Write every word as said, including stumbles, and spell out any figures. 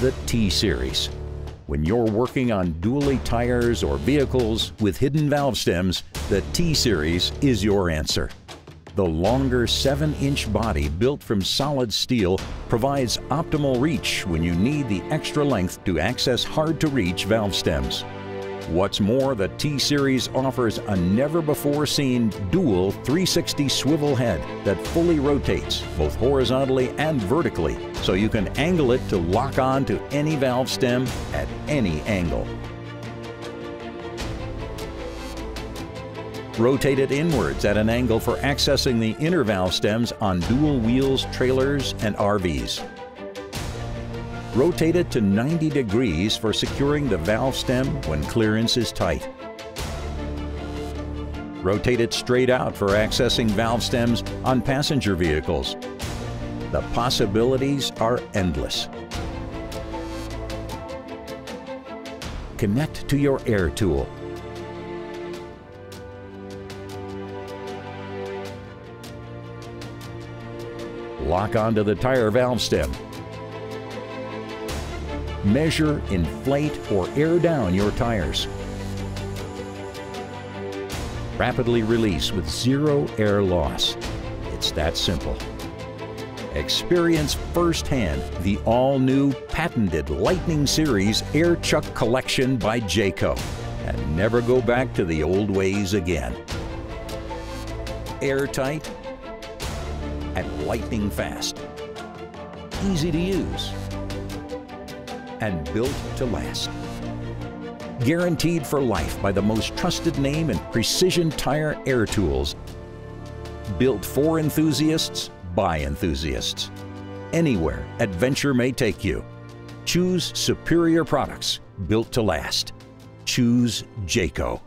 the T-Series. When you're working on dually tires or vehicles with hidden valve stems, the T-Series is your answer. The longer seven inch body built from solid steel provides optimal reach when you need the extra length to access hard-to-reach valve stems. What's more, the T-Series offers a never-before-seen dual three sixty swivel head that fully rotates both horizontally and vertically, so you can angle it to lock on to any valve stem at any angle. Rotate it inwards at an angle for accessing the inner valve stems on dual wheels, trailers, and R Vs. Rotate it to ninety degrees for securing the valve stem when clearance is tight. Rotate it straight out for accessing valve stems on passenger vehicles. The possibilities are endless. Connect to your air tool. Lock onto the tire valve stem. Measure, inflate, or air down your tires. Rapidly release with zero air loss. It's that simple. Experience firsthand the all-new patented Lightning Series Air Chuck Collection by Jaco, and never go back to the old ways again. Airtight and lightning fast. Easy to use and built to last. Guaranteed for life by the most trusted name in precision tire air tools. Built for enthusiasts, by enthusiasts. Anywhere adventure may take you. Choose superior products built to last. Choose Jaco.